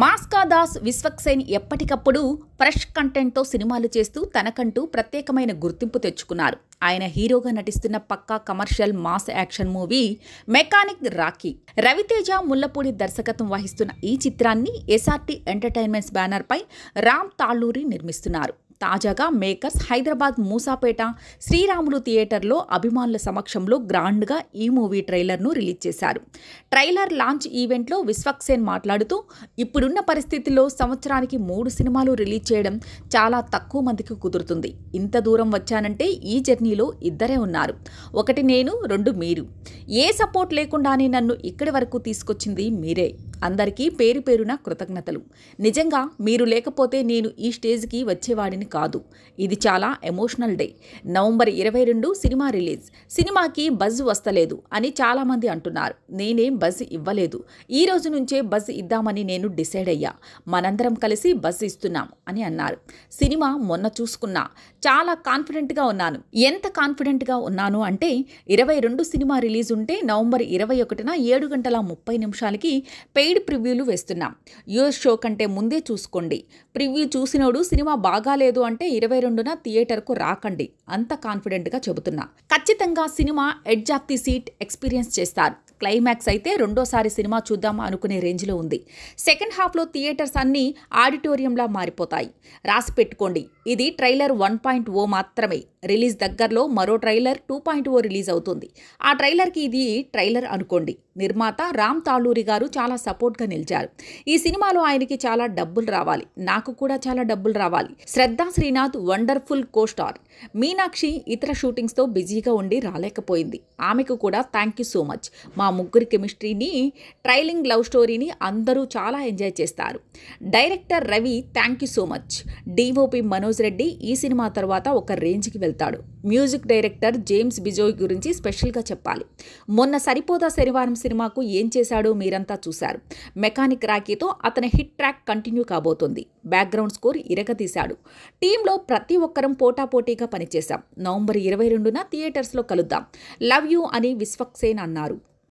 మాస్కాదాస్ విశ్వక్ సేన్ ఎప్పటికప్పుడు fresh content తో సినిమాలు చేస్తూ తనకంటూ ప్రత్యేకమైన గుర్తింపు తెచ్చుకున్నారు. ఆయన హీరోగా నటిస్తున్న పక్కా commercial mass action movie mechanic Rocky. Raviteja, Mullapudi దర్శకత్వం వహిస్తున్న ఈ చిత్రాన్ని ఎస్ఆర్టీ ఎంటర్టైన్మెంట్స్ బ్యానర్ పై రామ్ తాళూరి నిర్మిస్తున్నారు. తాజాగా మేకర్స్ హైదరాబాద్ మూసాపేట శ్రీరాములు థియేటర్లో అభిమానుల సమక్షంలో గ్రాండ్గా ఈ మూవీ ట్రైలర్ను రిలీజ్ చేశారు. ట్రైలర్ లాంచ్ ఈవెంట్లో విశ్వక్ సేన్ మాట్లాడుతూ, ఇప్పుడున్న పరిస్థితుల్లో సంవత్సరానికి 3 సినిమాలు రిలీజ్ చేయడం చాలా తక్కువ మందికి కుదురుతుంది. ఇంత దూరం వచ్చానంటే ఈ జర్నీలో ఇద్దరే ఉన్నారు. 1 నేను, 2 మీరు. ఏ సపోర్ట్ లేకుండానే నన్ను ఇక్కడి వరకు తీసుకొచ్చింది మీరే. అందరికీ పేరు పేరున కృతజ్ఞతలు. నిజంగా మీరు లేకపోతే నేను ఈ స్టేజ్కి వచ్చేవాడిని కాదు. ఇది చాలా ఎమోషనల్ డే. నవంబర్ 22 సినిమా రిలీజ్. సినిమాకి బజ్ వస్తలేదు అని చాలామంది అంటున్నారు. నేనేం బజ్ ఇవ్వలేదు. ఈ రోజు నుంచే బజ్ ఇద్దామని నేను డిసైడ్ అయ్యా. మనందరం కలిసి బజ్ ఇస్తున్నాం అని అన్నారు. సినిమా మొన్న చూసుకున్నా. చాలా కాన్ఫిడెంట్గా ఉన్నాను. ఎంత కాన్ఫిడెంట్గా ఉన్నాను అంటే 22 సినిమా రిలీజ్ ఉంటే నవంబర్ 21న 7:30 పెయిడ్ ప్రివ్యూలు వేస్తున్నాం. యూఎస్ షో కంటే ముందే చూసుకోండి. ప్రివ్యూ చూసినోడు సినిమా బాగాలేదు అంటే 22న థియేటర్కు రాకండి. అంత కాన్ఫిడెంట్గా చెబుతున్నా. ఖచ్చితంగా సినిమా edge of the seat experience చేస్తారు. క్లైమాక్స్ అయితే రెండోసారి సినిమా చూద్దాం అనుకునే రేంజ్లో ఉంది. సెకండ్ హాఫ్లో థియేటర్స్ అన్నీ ఆడిటోరియంలా మారిపోతాయి. రాసి పెట్టుకోండి. ఇది ట్రైలర్ 1.0 మాత్రమే. రిలీజ్ దగ్గరలో మరో ట్రైలర్ 2.0 రిలీజ్ అవుతుంది. ఆ ట్రైలర్కి ఇది ట్రైలర్ అనుకోండి. నిర్మాత రామ్ తాళూరి గారు చాలా సపోర్ట్గా నిలిచారు. ఈ సినిమాలో ఆయనకి చాలా డబ్బులు రావాలి. నాకు కూడా చాలా డబ్బులు రావాలి. Shraddha Srinath wonderful co star. Meenakshi ఇతర షూటింగ్స్తో బిజీగా ఉండి రాలేకపోయింది. ఆమెకు కూడా థ్యాంక్ యూ సో మచ్. మా ముగ్గురి కెమిస్ట్రీని, ట్రైలింగ్ లవ్ స్టోరీని అందరూ చాలా ఎంజాయ్ చేస్తారు. Director Ravi, thank you so much. DOP Manoj Reddy ఈ సినిమా తర్వాత ఒక రేంజ్కి వెళ్తాడు. మ్యూజిక్ డైరెక్టర్ జేమ్స్ బిజోయ్ గురించి స్పెషల్గా చెప్పాలి. మొన్న సరిపోదా శనివారం సినిమాకు ఏం చేశాడో మీరంతా చూశారు. మెకానిక్ రాకీతో అతని హిట్ ట్రాక్ కంటిన్యూ కాబోతుంది. బ్యాక్గ్రౌండ్ స్కోర్ ఇరగతీశాడు. టీంలో ప్రతి ఒక్కరం పోటాపోటీగా పనిచేశాం. నవంబర్ 22న థియేటర్స్లో కలుద్దాం. లవ్ యూ అని విశ్వక్ సేన్ అన్నారు.